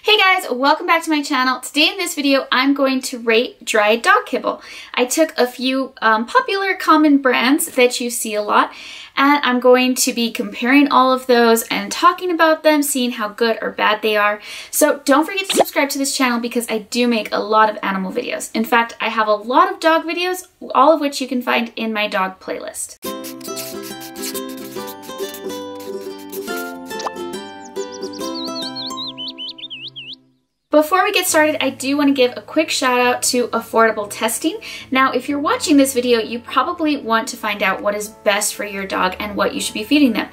Hey guys, welcome back to my channel. Today in this video, I'm going to rate dry dog kibble. I took a few popular common brands that you see a lot, and I'm going to be comparing all of those and talking about them, seeing how good or bad they are. So don't forget to subscribe to this channel because I do make a lot of animal videos. In fact, I have a lot of dog videos, all of which you can find in my dog playlist. Before we get started, I do want to give a quick shout out to Affordable Testing. Now, if you're watching this video, you probably want to find out what is best for your dog and what you should be feeding them.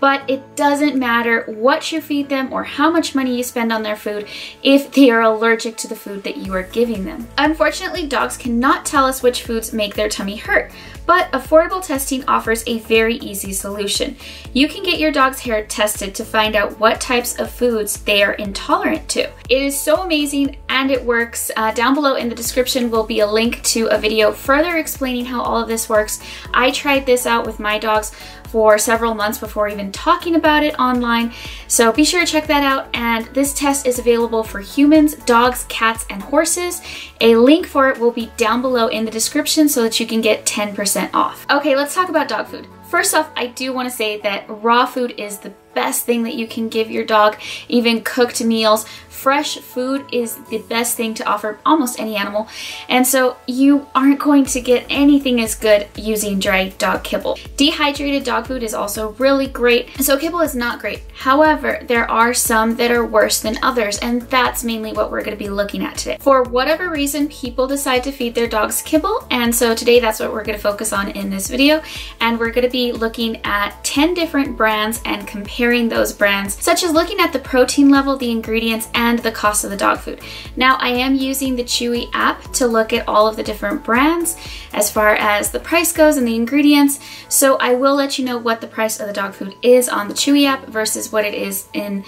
But it doesn't matter what you feed them or how much money you spend on their food if they are allergic to the food that you are giving them. Unfortunately, dogs cannot tell us which foods make their tummy hurt, but Affordable Testing offers a very easy solution. You can get your dog's hair tested to find out what types of foods they are intolerant to. It is so amazing and it works. Down below in the description will be a link to a video further explaining how all of this works. I tried this out with my dogs for several months before even talking about it online, so be sure to check that out. And this test is available for humans, dogs, cats, and horses. A link for it will be down below in the description so that you can get 10% off. Okay, let's talk about dog food. First off, I do want to say that raw food is the best thing that you can give your dog, even cooked meals. Fresh food is the best thing to offer almost any animal, and so you aren't going to get anything as good using dry dog kibble. Dehydrated dog food is also really great, so kibble is not great. However, there are some that are worse than others, and that's mainly what we're going to be looking at today. For whatever reason, people decide to feed their dogs kibble, and so today that's what we're going to focus on in this video, and we're going to be looking at 10 different brands and comparing those brands, such as looking at the protein level, the ingredients, and the cost of the dog food. Now, I am using the Chewy app to look at all of the different brands as far as the price goes and the ingredients, so I will let you know what the price of the dog food is on the Chewy app versus what it is in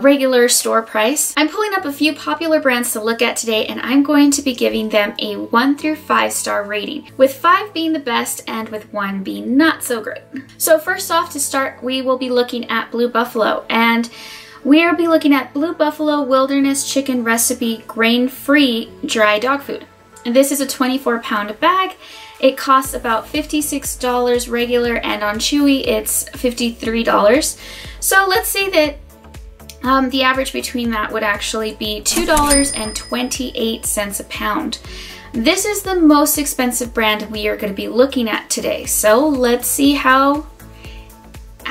regular store price. I'm pulling up a few popular brands to look at today, and I'm going to be giving them a 1 through 5 star rating, with 5 being the best and with 1 being not so great. So first off, to start, we will be looking at Blue Buffalo, and we'll be looking at Blue Buffalo Wilderness Chicken Recipe Grain-Free Dry Dog Food. And this is a 24-pound bag. It costs about $56 regular, and on Chewy it's $53. So let's say that the average between that would actually be $2.28 a pound. This is the most expensive brand we are going to be looking at today. So let's see how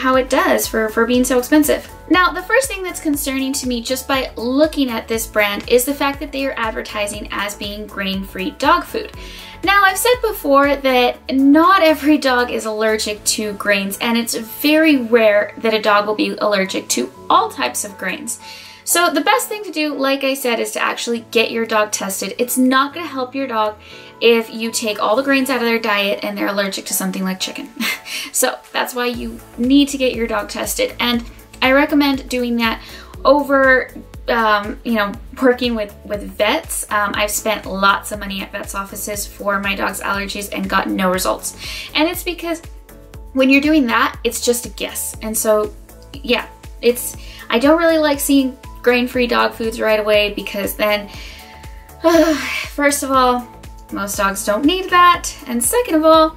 it does for being so expensive. Now, the first thing that's concerning to me just by looking at this brand is the fact that they are advertising as being grain-free dog food. Now, I've said before that not every dog is allergic to grains, and it's very rare that a dog will be allergic to all types of grains. So the best thing to do, like I said, is to actually get your dog tested. It's not going to help your dog if you take all the grains out of their diet and they're allergic to something like chicken. So that's why you need to get your dog tested, and I recommend doing that over working with vets. I've spent lots of money at vets' offices for my dog's allergies and got no results, and it's because when you're doing that, it's just a guess. And so yeah, I don't really like seeing grain-free dog foods right away, because then first of all, most dogs don't need that, and second of all,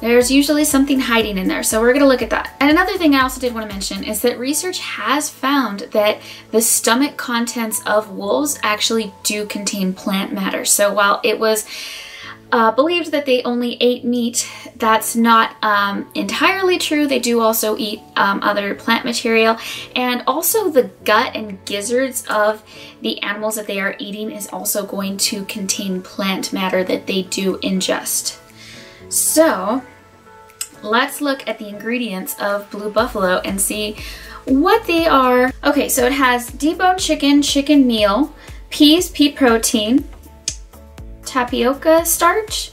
there's usually something hiding in there, so we're going to look at that. And another thing I also did want to mention is that research has found that the stomach contents of wolves actually do contain plant matter. So while it was believed that they only ate meat, that's not entirely true. They do also eat other plant material, and also the gut and gizzards of the animals that they are eating is also going to contain plant matter that they do ingest. So let's look at the ingredients of Blue Buffalo and see what they are. Okay, so it has deboned chicken, chicken meal, peas, pea protein, tapioca starch,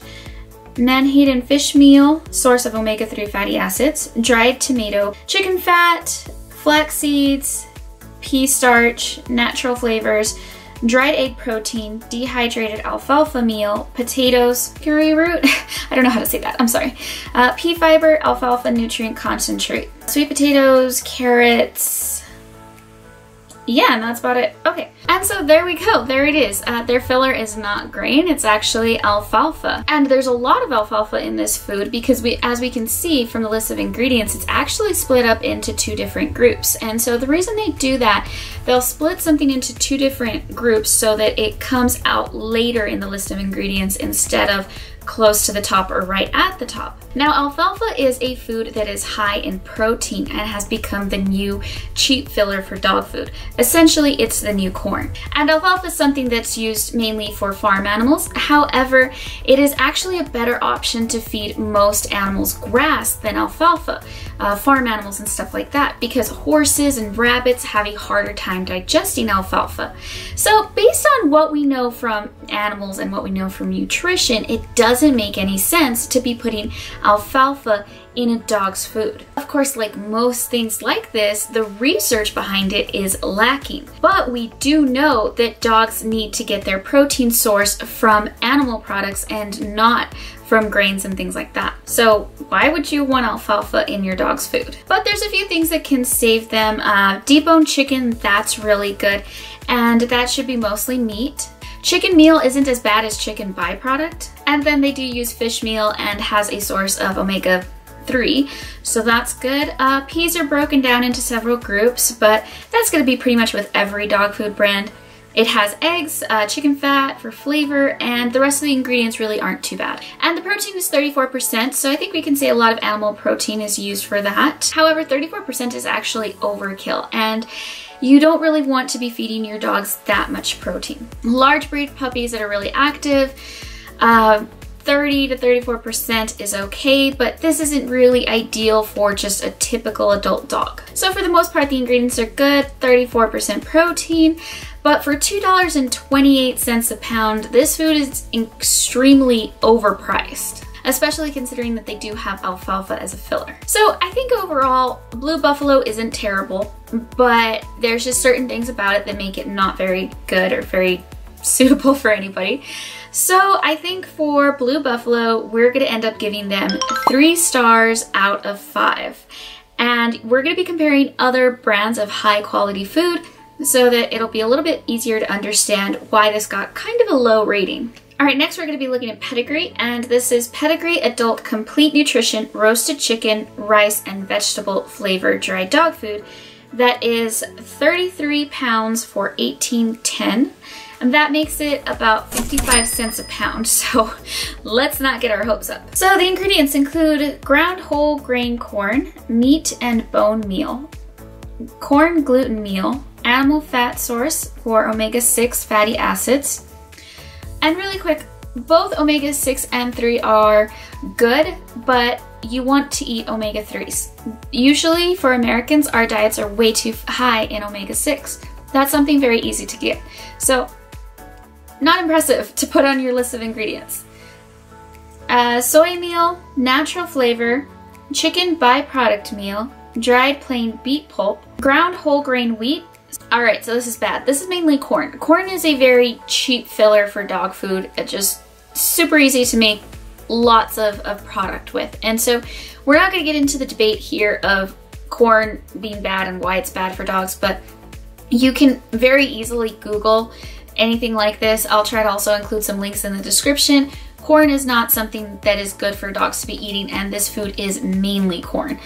menhaden fish meal, source of omega-3 fatty acids, dried tomato, chicken fat, flax seeds, pea starch, natural flavors, dried egg protein, dehydrated alfalfa meal, potatoes, curry root, I don't know how to say that, I'm sorry, pea fiber, alfalfa nutrient concentrate, sweet potatoes, carrots, yeah, and that's about it. Okay, and so there we go, there it is. Their filler is not grain, it's actually alfalfa. And there's a lot of alfalfa in this food because as we can see from the list of ingredients, it's actually split up into two different groups. And so the reason they do that, they'll split something into two different groups so that it comes out later in the list of ingredients instead of close to the top or right at the top. Now, alfalfa is a food that is high in protein and has become the new cheap filler for dog food. Essentially, it's the new corn. And alfalfa is something that's used mainly for farm animals. However, it is actually a better option to feed most animals grass than alfalfa, farm animals and stuff like that, because horses and rabbits have a harder time digesting alfalfa. So based on what we know from animals and what we know from nutrition, it doesn't make any sense to be putting alfalfa in a dog's food. Of course, like most things like this, the research behind it is lacking, but we do know that dogs need to get their protein source from animal products and not from grains and things like that. So why would you want alfalfa in your dog's food? But there's a few things that can save them. Deboned chicken, that's really good, and that should be mostly meat. Chicken meal isn't as bad as chicken byproduct, and then they do use fish meal and has a source of omega-3, so that's good. Peas are broken down into several groups, but that's going to be pretty much with every dog food brand. It has eggs, chicken fat for flavor, and the rest of the ingredients really aren't too bad. And the protein is 34%, so I think we can say a lot of animal protein is used for that. However, 34% is actually overkill, and you don't really want to be feeding your dogs that much protein. Large breed puppies that are really active, 30 to 34% is okay, but this isn't really ideal for just a typical adult dog. So for the most part, the ingredients are good, 34% protein, but for $2.28 a pound, this food is extremely overpriced, especially considering that they do have alfalfa as a filler. So I think overall, Blue Buffalo isn't terrible, but there's just certain things about it that make it not very good or very suitable for anybody. So I think for Blue Buffalo, we're gonna end up giving them 3 stars out of 5. And we're gonna be comparing other brands of high quality food so that it'll be a little bit easier to understand why this got kind of a low rating. All right, next we're going to be looking at Pedigree, and this is Pedigree Adult Complete Nutrition Roasted Chicken, Rice, and Vegetable Flavored Dry Dog Food. That is 33 pounds for $18.10, and that makes it about 55 cents a pound, so let's not get our hopes up. So the ingredients include ground whole grain corn, meat and bone meal, corn gluten meal, animal fat source for omega-6 fatty acids. And really quick, both omega-6 and 3 are good, but you want to eat omega-3s. Usually for Americans, our diets are way too high in omega-6. That's something very easy to get. So not impressive to put on your list of ingredients. Soy meal, natural flavor, chicken byproduct meal, dried plain beet pulp, ground whole grain wheat. Alright, so this is bad. This is mainly corn. Corn is a very cheap filler for dog food. It's just super easy to make lots of product with. And so we're not going to get into the debate here of corn being bad and why it's bad for dogs, but you can very easily Google anything like this. I'll try to also include some links in the description. Corn is not something that is good for dogs to be eating, and this food is mainly corn.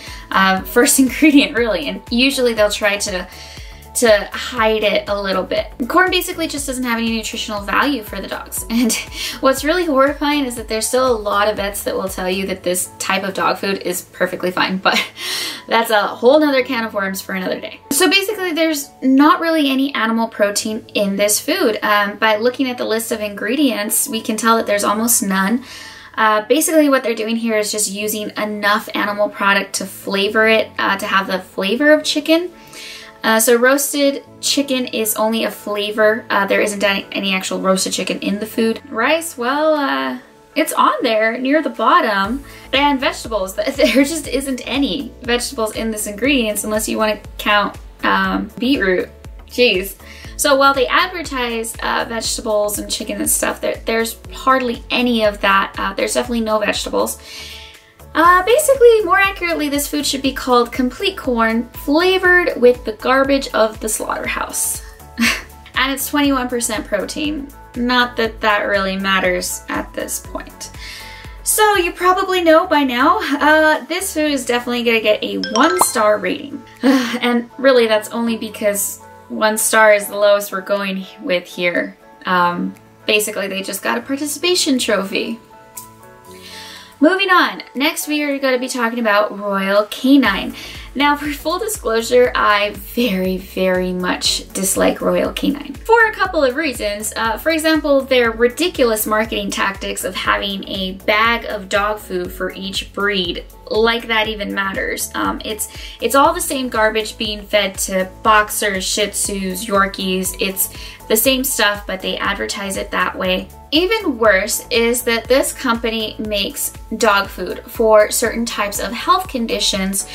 First ingredient, really. And usually they'll try to hide it a little bit. Corn basically just doesn't have any nutritional value for the dogs. And what's really horrifying is that there's still a lot of vets that will tell you that this type of dog food is perfectly fine, but that's a whole nother can of worms for another day. So basically there's not really any animal protein in this food. By looking at the list of ingredients, we can tell that there's almost none. Basically what they're doing here is just using enough animal product to flavor it, to have the flavor of chicken. So roasted chicken is only a flavor. There isn't any actual roasted chicken in the food. Rice, well, it's on there near the bottom. And vegetables, there just isn't any vegetables in this ingredients unless you want to count beetroot. Jeez. So while they advertise vegetables and chicken and stuff, there's hardly any of that. There's definitely no vegetables. Basically, more accurately, this food should be called complete corn flavored with the garbage of the slaughterhouse. And it's 21% protein. Not that that really matters at this point. So you probably know by now, this food is definitely gonna get a 1-star rating. And really that's only because 1 star is the lowest we're going with here. Basically they just got a participation trophy. Moving on, next we are gonna be talking about Royal Canin. Now for full disclosure, I very, very much dislike Royal Canin for a couple of reasons. For example, their ridiculous marketing tactics of having a bag of dog food for each breed, like that even matters. It's all the same garbage being fed to boxers, shih tzus, yorkies. It's the same stuff, but they advertise it that way. Even worse is that this company makes dog food for certain types of health conditions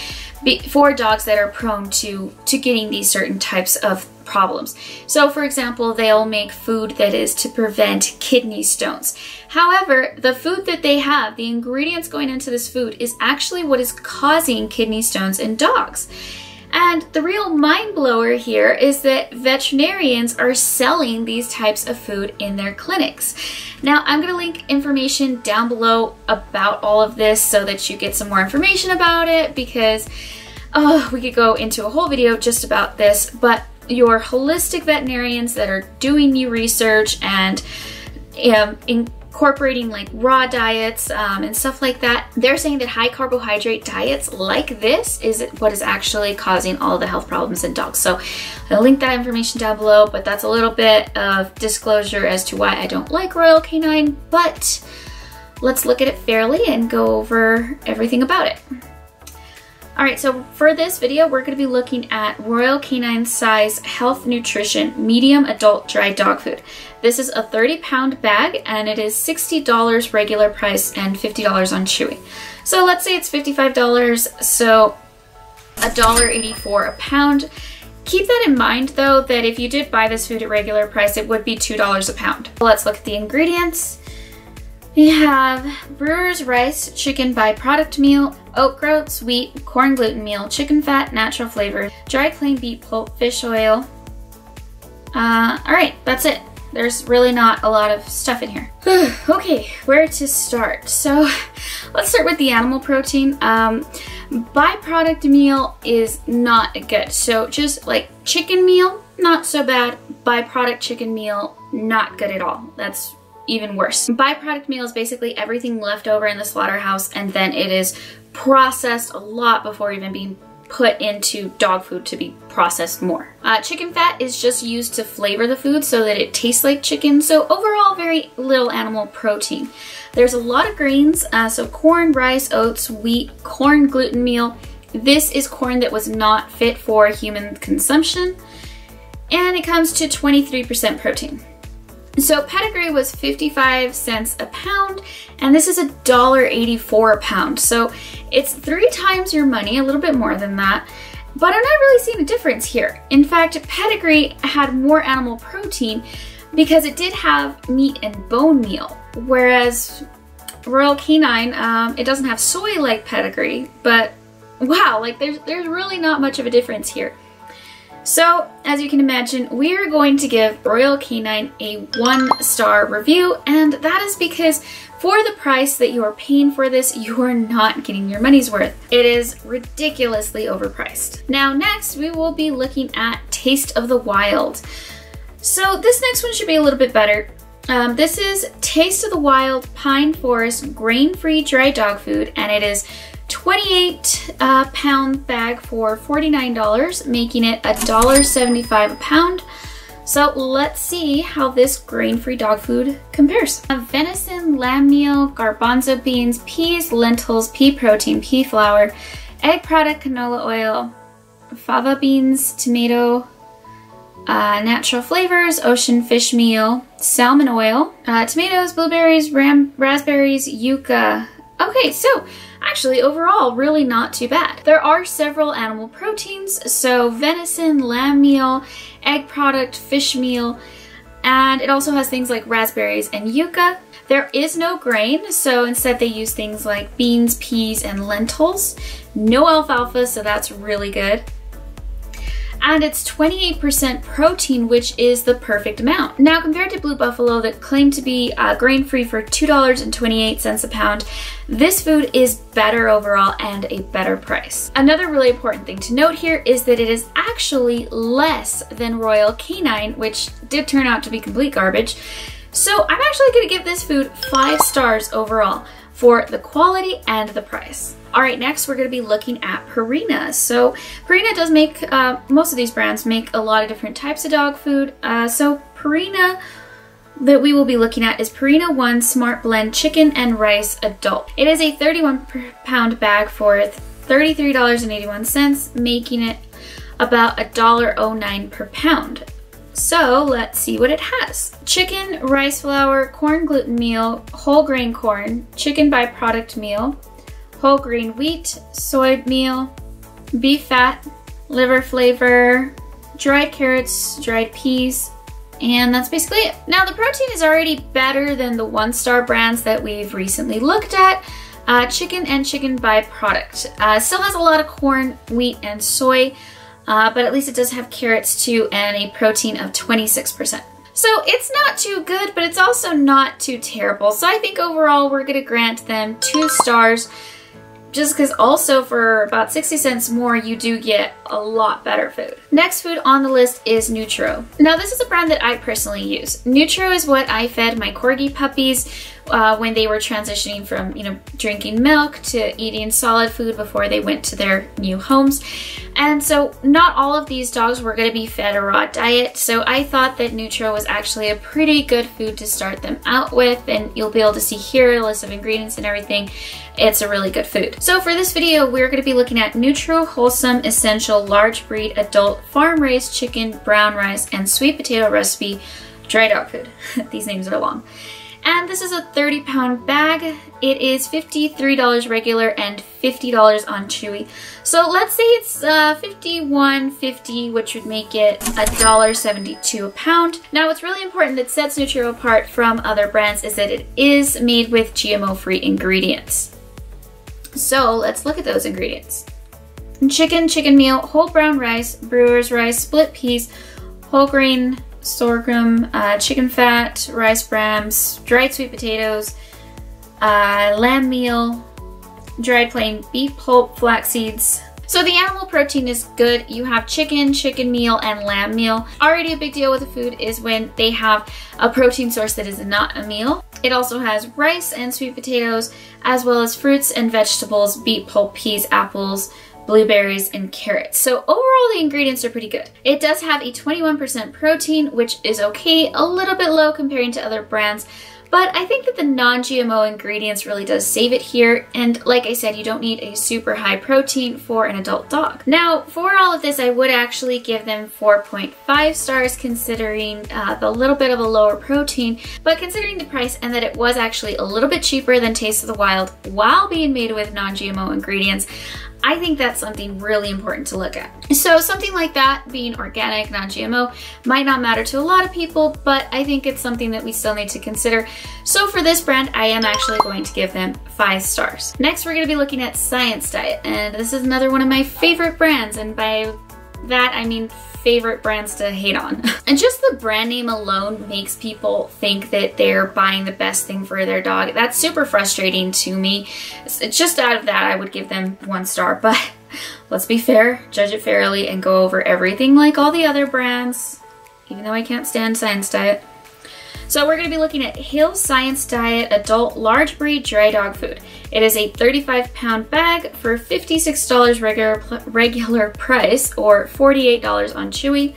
for dogs that are prone to getting these certain types of problems. So for example, they'll make food that is to prevent kidney stones. However, the food that they have, the ingredients going into this food, is actually what is causing kidney stones in dogs. And the real mind blower here is that veterinarians are selling these types of food in their clinics. Now, I'm gonna link information down below about all of this so that you get some more information about it, because we could go into a whole video just about this, but your holistic veterinarians that are doing you research and incorporating like raw diets and stuff like that, they're saying that high carbohydrate diets like this is what is actually causing all the health problems in dogs. So I'll link that information down below, but that's a little bit of disclosure as to why I don't like Royal Canin, but let's look at it fairly and go over everything about it. All right, so for this video, we're gonna be looking at Royal Canin Size Health Nutrition Medium Adult Dry Dog Food. This is a 30-pound bag and it is $60 regular price and $50 on Chewy. So let's say it's $55, so $1.84 a pound. Keep that in mind though, that if you did buy this food at regular price, it would be $2 a pound. Let's look at the ingredients. We have brewer's rice, chicken byproduct meal, oat groats, wheat, corn gluten meal, chicken fat, natural flavor, dry clean beet pulp, fish oil. All right, that's it. There's really not a lot of stuff in here. Okay, where to start? So let's start with the animal protein. Byproduct meal is not good. So just like chicken meal, not so bad. Byproduct chicken meal, not good at all. That's even worse. Byproduct meal is basically everything left over in the slaughterhouse, and then it is processed a lot before even being put into dog food to be processed more. Chicken fat is just used to flavor the food so that it tastes like chicken, so overall very little animal protein. There's a lot of grains, so corn, rice, oats, wheat, corn gluten meal. This is corn that was not fit for human consumption, and it comes to 23% protein. So Pedigree was 55 cents a pound, and this is $1.84 a pound. So it's 3 times your money, a little bit more than that, but I'm not really seeing a difference here. In fact, Pedigree had more animal protein because it did have meat and bone meal, whereas Royal Canin, it doesn't have soy like Pedigree, but wow, like there's really not much of a difference here. So, as you can imagine, we are going to give Royal Canin a 1-star review, and that is because for the price that you are paying for this, you are not getting your money's worth. It is ridiculously overpriced. Now, next, we will be looking at Taste of the Wild. So, this next one should be a little bit better. This is Taste of the Wild Pine Forest Grain-Free Dry Dog Food, and it is 28-pound bag for $49, making it $1.75 a pound. So let's see how this grain-free dog food compares. Venison, lamb meal, garbanzo beans, peas, lentils, pea protein, pea flour, egg product, canola oil, fava beans, tomato, natural flavors, ocean fish meal, salmon oil, tomatoes, blueberries, raspberries, yuca. Okay, so actually overall really not too bad. There are several animal proteins, so venison, lamb meal, egg product, fish meal, and it also has things like raspberries and yuca. There is no grain, so instead they use things like beans, peas, and lentils. No alfalfa, so that's really good. And it's 28% protein, which is the perfect amount. Now, compared to Blue Buffalo that claimed to be grain-free for $2.28 a pound, this food is better overall and a better price. Another really important thing to note here is that it is actually less than Royal Canin, which did turn out to be complete garbage. So I'm actually gonna give this food 5 stars overall for the quality and the price. All right, next we're gonna be looking at Purina. So Purina does make, most of these brands make a lot of different types of dog food. So Purina that we will be looking at is Purina One Smart Blend Chicken and Rice Adult. It is a 31-pound bag for $33.81, making it about $1.09 per pound. So let's see what it has. Chicken, rice flour, corn gluten meal, whole grain corn, chicken byproduct meal, whole grain wheat, soy meal, beef fat, liver flavor, dried carrots, dried peas, and that's basically it. Now the protein is already better than the 1-star brands that we've recently looked at. Chicken and chicken byproduct. Still has a lot of corn, wheat, and soy. But at least it does have carrots too and a protein of 26%. So it's not too good, but it's also not too terrible. So I think overall we're gonna grant them 2 stars, just because also for about 60 cents more, you do get a lot better food. Next food on the list is Nutro. Now this is a brand that I personally use. Nutro is what I fed my corgi puppies when they were transitioning from, drinking milk to eating solid food before they went to their new homes. And so not all of these dogs were gonna be fed a raw diet. So I thought that Nutro was actually a pretty good food to start them out with. And you'll be able to see here a list of ingredients and everything. It's a really good food. So for this video, we're gonna be looking at Nutro Wholesome Essential Large Breed Adult Farm Raised Chicken, Brown Rice, and Sweet Potato Recipe Dry Dog Food. These names are long. And this is a 30-pound bag. It is $53 regular and $50 on Chewy. So let's say it's $51.50, which would make it $1.72 a pound. Now what's really important that sets Nutro apart from other brands is that it is made with GMO-free ingredients. So let's look at those ingredients. Chicken, chicken meal, whole brown rice, brewer's rice, split peas, whole grain, sorghum, chicken fat, rice brams, dried sweet potatoes, lamb meal, dried plain beef pulp, flax seeds. So the animal protein is good. You have chicken, chicken meal, and lamb meal. Already a big deal with the food is when they have a protein source that is not a meal. It also has rice and sweet potatoes, as well as fruits and vegetables, beet pulp, peas, apples, blueberries, and carrots. So overall the ingredients are pretty good. It does have a 21% protein, which is okay, a little bit low comparing to other brands, but I think that the non-GMO ingredients really does save it here. And like I said, you don't need a super high protein for an adult dog. Now for all of this, I would actually give them 4.5 stars considering the little bit of a lower protein, but considering the price and that it was actually a little bit cheaper than Taste of the Wild while being made with non-GMO ingredients, I think that's something really important to look at. So something like that, being organic, non-GMO, might not matter to a lot of people, but I think it's something that we still need to consider. So for this brand, I am actually going to give them 5 stars. Next, we're gonna be looking at Science Diet, and this is another one of my favorite brands, and by that I mean favorite brands to hate on. And just the brand name alone makes people think that they're buying the best thing for their dog. That's super frustrating to me. It's just out of that, I would give them 1 star, but let's be fair, judge it fairly, and go over everything like all the other brands, even though I can't stand Science Diet. So we're gonna be looking at Hill Science Diet Adult Large Breed Dry Dog Food. It is a 35-pound bag for $56 regular price, or $48 on Chewy.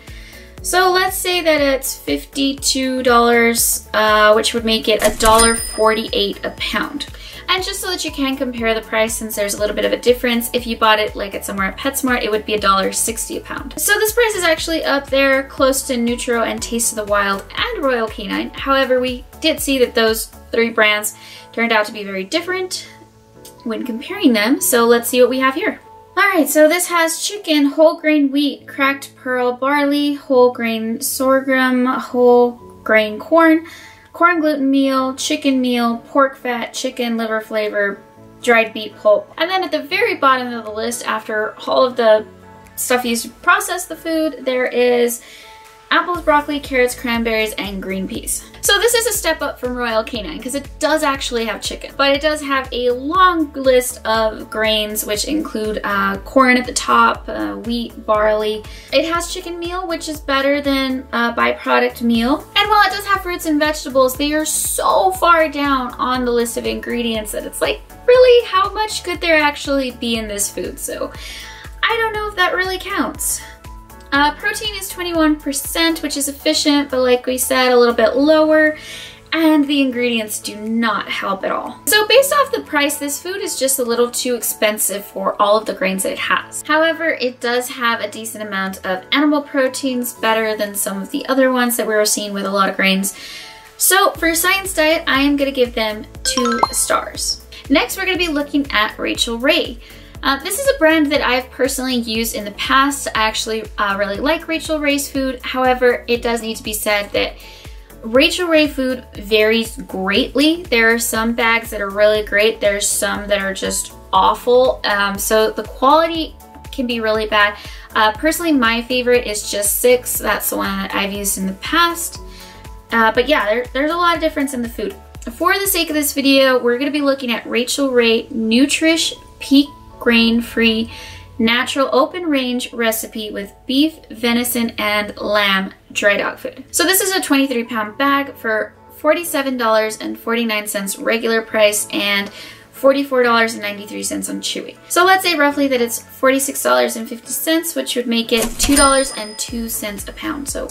So let's say that it's $52, which would make it $1.48 a pound. And just so that you can compare the price, since there's a little bit of a difference, if you bought it like at somewhere at PetSmart, it would be $1.60 a pound. So this price is actually up there close to Nutro and Taste of the Wild and Royal Canin. However, we did see that those 3 brands turned out to be very different when comparing them. So let's see what we have here. All right, so this has chicken, whole grain wheat, cracked pearl barley, whole grain sorghum, whole grain corn, corn gluten meal, chicken meal, pork fat, chicken liver flavor, dried beet pulp. And then at the very bottom of the list, after all of the stuff used to process the food, there is apples, broccoli, carrots, cranberries, and green peas. So this is a step up from Royal Canin because it does actually have chicken, but it does have a long list of grains, which include corn at the top, wheat, barley. It has chicken meal, which is better than a byproduct meal. And while it does have fruits and vegetables, they are so far down on the list of ingredients that it's like, really, how much could there actually be in this food? So I don't know if that really counts. Protein is 21%, which is efficient, but like we said, a little bit lower, and the ingredients do not help at all. So based off the price, this food is just a little too expensive for all of the grains that it has. However, it does have a decent amount of animal proteins, better than some of the other ones that we were seeing with a lot of grains. So for Science Diet, I am going to give them 2 stars. Next, we're going to be looking at Rachael Ray. This is a brand that I've personally used in the past. I actually really like Rachael Ray's food. However, it does need to be said that Rachael Ray food varies greatly. There are some bags that are really great. There's some that are just awful. So the quality can be really bad. Personally, my favorite is Just 6. That's the one that I've used in the past. But yeah, there's a lot of difference in the food. For the sake of this video, we're going to be looking at Rachael Ray Nutrish Peak Grain-Free Natural Open Range Recipe with Beef, Venison, and Lamb Dry Dog Food. So this is a 23-pound bag for $47.49 regular price and $44.93 on Chewy. So let's say roughly that it's $46.50, which would make it $2.02 a pound. So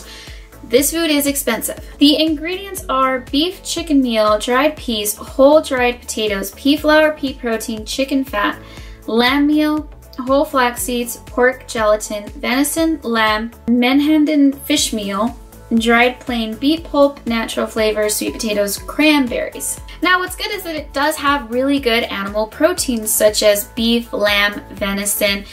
this food is expensive. The ingredients are beef, chicken meal, dried peas, whole dried potatoes, pea flour, pea protein, chicken fat, lamb meal, whole flax seeds, pork gelatin, venison, lamb, menhaden fish meal, dried plain beet pulp, natural flavor, sweet potatoes, cranberries. Now what's good is that it does have really good animal proteins such as beef, lamb, venison,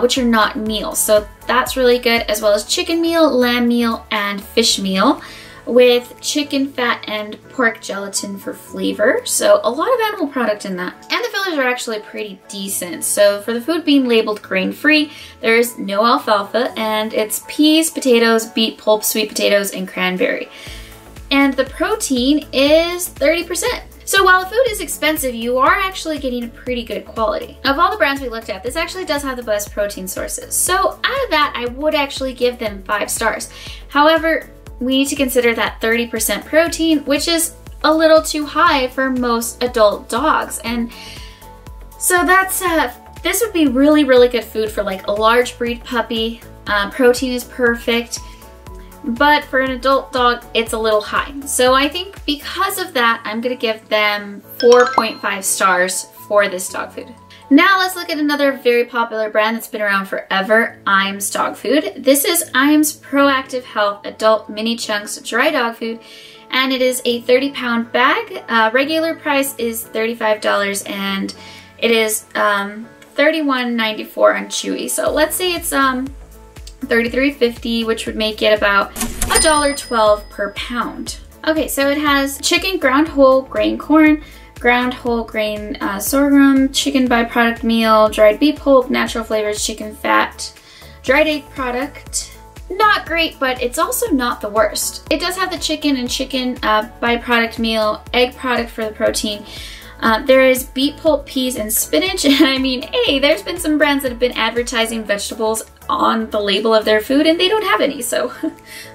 which are not meals. So that's really good, as well as chicken meal, lamb meal, and fish meal, with chicken fat and pork gelatin for flavor. So a lot of animal product in that. And the fillers are actually pretty decent. So for the food being labeled grain-free, there is no alfalfa, and it's peas, potatoes, beet pulp, sweet potatoes, and cranberry. And the protein is 30%. So while the food is expensive, you are actually getting a pretty good quality. Of all the brands we looked at, this actually does have the best protein sources. So out of that, I would actually give them 5 stars. However, we need to consider that 30% protein, which is a little too high for most adult dogs. And so that's, this would be really, really good food for like a large breed puppy. Protein is perfect, but for an adult dog, it's a little high. So I think because of that, I'm gonna give them 4.5 stars for this dog food. Now let's look at another very popular brand that's been around forever, Iams Dog Food. This is Iams Proactive Health Adult Mini Chunks Dry Dog Food, and it is a 30-pound bag. Regular price is $35, and it is $31.94 on Chewy. So let's say it's $33.50, which would make it about $1.12 per pound. Okay, so it has chicken, ground whole grain corn, ground whole grain sorghum, chicken byproduct meal, dried beet pulp, natural flavors, chicken fat, dried egg product. Not great, but it's also not the worst. It does have the chicken and chicken byproduct meal, egg product for the protein. There is beet pulp, peas, and spinach. And I mean, hey, there's been some brands that have been advertising vegetables on the label of their food and they don't have any, so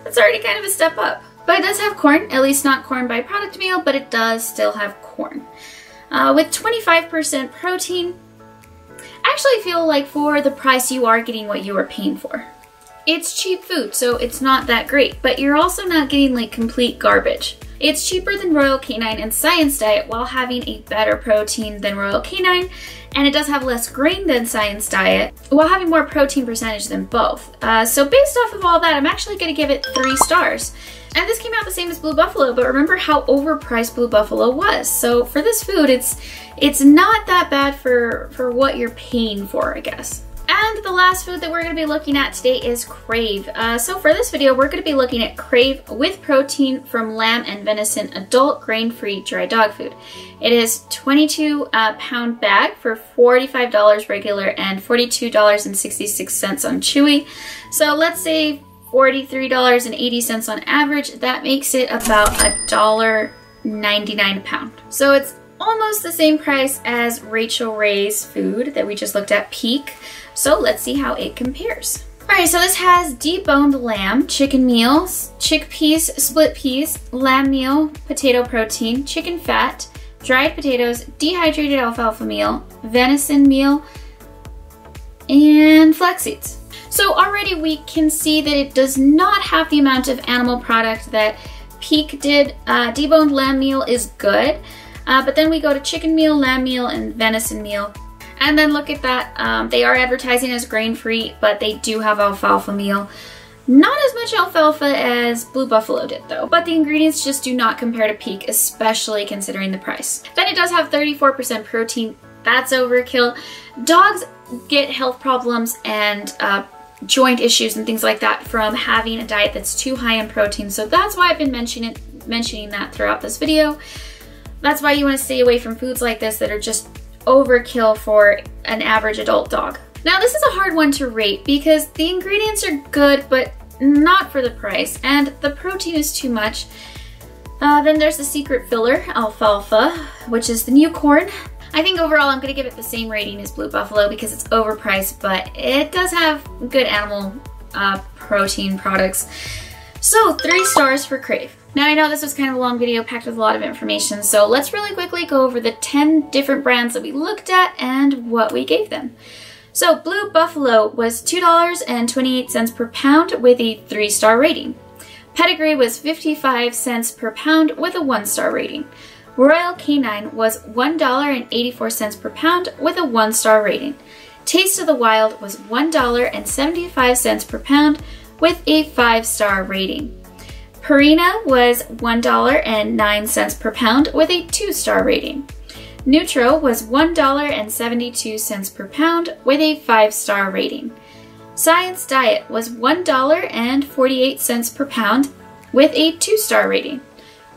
that's already kind of a step up. But it does have corn, at least not corn byproduct meal, but it does still have corn. With 25% protein, I actually feel like for the price you are getting what you are paying for. It's cheap food, so it's not that great, but you're also not getting like complete garbage. It's cheaper than Royal Canin and Science Diet while having a better protein than Royal Canin, and it does have less grain than Science Diet while having more protein percentage than both. So based off of all that, I'm actually gonna give it 3 stars. And this came out the same as Blue Buffalo, but remember how overpriced Blue Buffalo was. So for this food, it's not that bad for what you're paying for, I guess. And the last food that we're going to be looking at today is Crave. So for this video, we're going to be looking at Crave with protein from lamb and venison adult grain-free dry dog food. It is 22-pound bag for $45 regular and $42.66 on Chewy. So let's say $43.80 on average. That makes it about $1.99 a pound. So it's almost the same price as Rachael Ray's food that we just looked at, Peak. So let's see how it compares. All right, so this has deboned lamb, chicken meals, chickpeas, split peas, lamb meal, potato protein, chicken fat, dried potatoes, dehydrated alfalfa meal, venison meal, and flax seeds. So already we can see that it does not have the amount of animal product that Peak did. Deboned lamb meal is good, but then we go to chicken meal, lamb meal, and venison meal. And then look at that, they are advertising as grain-free, but they do have alfalfa meal. Not as much alfalfa as Blue Buffalo did though, but the ingredients just do not compare to Peak, especially considering the price. Then it does have 34% protein. That's overkill. Dogs get health problems and joint issues and things like that from having a diet that's too high in protein. So that's why I've been mentioning that throughout this video. That's why you want to stay away from foods like this that are just overkill for an average adult dog. Now this is a hard one to rate because the ingredients are good but not for the price, and the protein is too much. Then there's the secret filler, alfalfa, which is the new corn. I think overall I'm gonna give it the same rating as Blue Buffalo because it's overpriced, but it does have good animal protein products. So 3 stars for Crave. Now I know this was kind of a long video packed with a lot of information, so let's really quickly go over the 10 different brands that we looked at and what we gave them. So Blue Buffalo was $2.28 per pound with a 3-star rating. Pedigree was 55 cents per pound with a 1-star rating. Royal Canin was $1.84 per pound with a 1-star rating. Taste of the Wild was $1.75 per pound with a 5-star rating. Purina was $1.09 per pound with a 2-star rating. Nutro was $1.72 per pound with a 5-star rating. Science Diet was $1.48 per pound with a 2-star rating.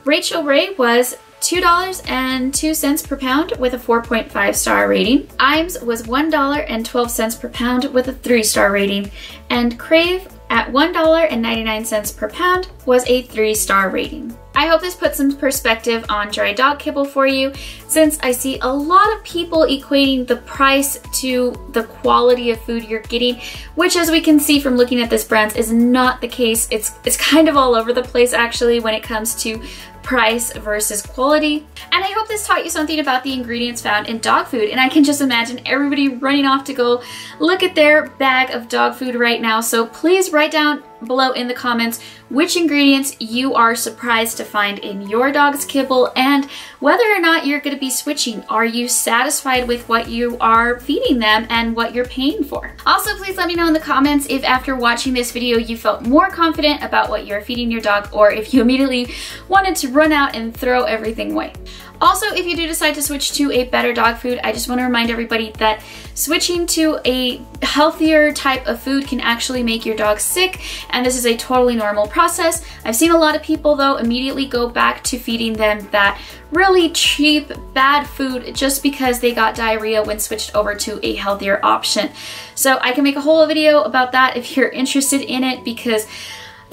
Rachael Ray was $2.02 per pound with a 4.5-star rating. Iams was $1.12 per pound with a 3-star rating. And Crave at $1.99 per pound was a 3-star rating. I hope this puts some perspective on dry dog kibble for you, since I see a lot of people equating the price to the quality of food you're getting, which as we can see from looking at this brand is not the case. It's kind of all over the place actually when it comes to price versus quality. And I hope this taught you something about the ingredients found in dog food. And I can just imagine everybody running off to go look at their bag of dog food right now. So please write down below in the comments which ingredients you are surprised to find in your dog's kibble and whether or not you're going to be switching. Are you satisfied with what you are feeding them and what you're paying for? Also, please let me know in the comments if after watching this video you felt more confident about what you're feeding your dog, or if you immediately wanted to run out and throw everything away. Also, if you do decide to switch to a better dog food, I just want to remind everybody that switching to a healthier type of food can actually make your dog sick, and this is a totally normal process. I've seen a lot of people though immediately go back to feeding them that really cheap, bad food just because they got diarrhea when switched over to a healthier option. So I can make a whole video about that if you're interested in it, because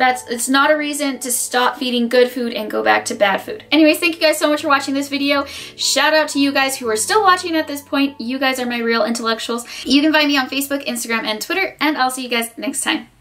it's not a reason to stop feeding good food and go back to bad food. Anyways, thank you guys so much for watching this video. Shout out to you guys who are still watching at this point. You guys are my real intellectuals. You can find me on Facebook, Instagram, and Twitter, and I'll see you guys next time.